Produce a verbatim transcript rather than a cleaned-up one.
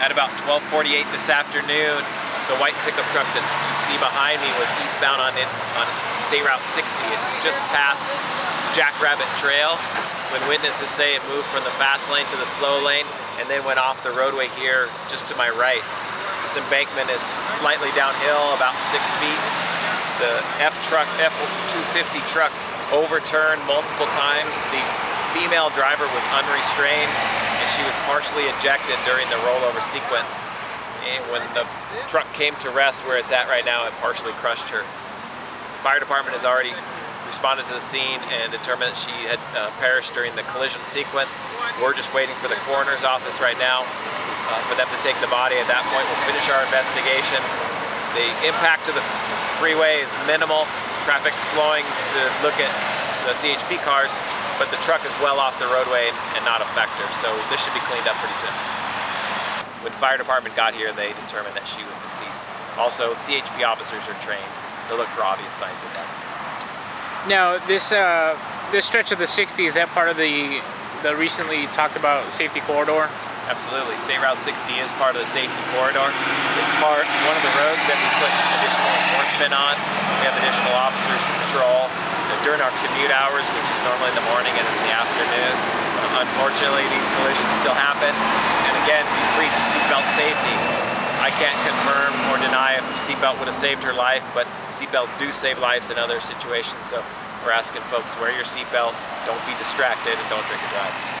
at about twelve forty-eight this afternoon. The white pickup truck that you see behind me was eastbound on, in, on State Route sixty. It just passed Jack Rabbit Trail, when witnesses say it moved from the fast lane to the slow lane and then went off the roadway here just to my right. This embankment is slightly downhill, about six feet. The F truck, F two fifty truck overturned multiple times. The female driver was unrestrained and she was partially ejected during the rollover sequence. And when the truck came to rest where it's at right now, it partially crushed her. The fire department has already responded to the scene and determined that she had uh, perished during the collision sequence. We're just waiting for the coroner's office right now uh, for them to take the body. At that point, we'll finish our investigation. The impact to the freeway is minimal. Traffic slowing to look at the C H P cars, but the truck is well off the roadway and not a factor. So this should be cleaned up pretty soon. When the fire department got here, they determined that she was deceased. Also, C H P officers are trained to look for obvious signs of death. Now, this uh, this stretch of the sixty, is that part of the the recently talked about safety corridor? Absolutely. State Route sixty is part of the safety corridor. It's part one of the roads that we put additional enforcement on. We have additional officers to patrol during our commute hours, which is normally in the morning and in the afternoon. Unfortunately, these collisions still happen. And again, we preach seatbelt safety. I can't confirm or deny if a seatbelt would have saved her life, but seatbelts do save lives in other situations. So we're asking folks, wear your seatbelt, don't be distracted, and don't drink and drive.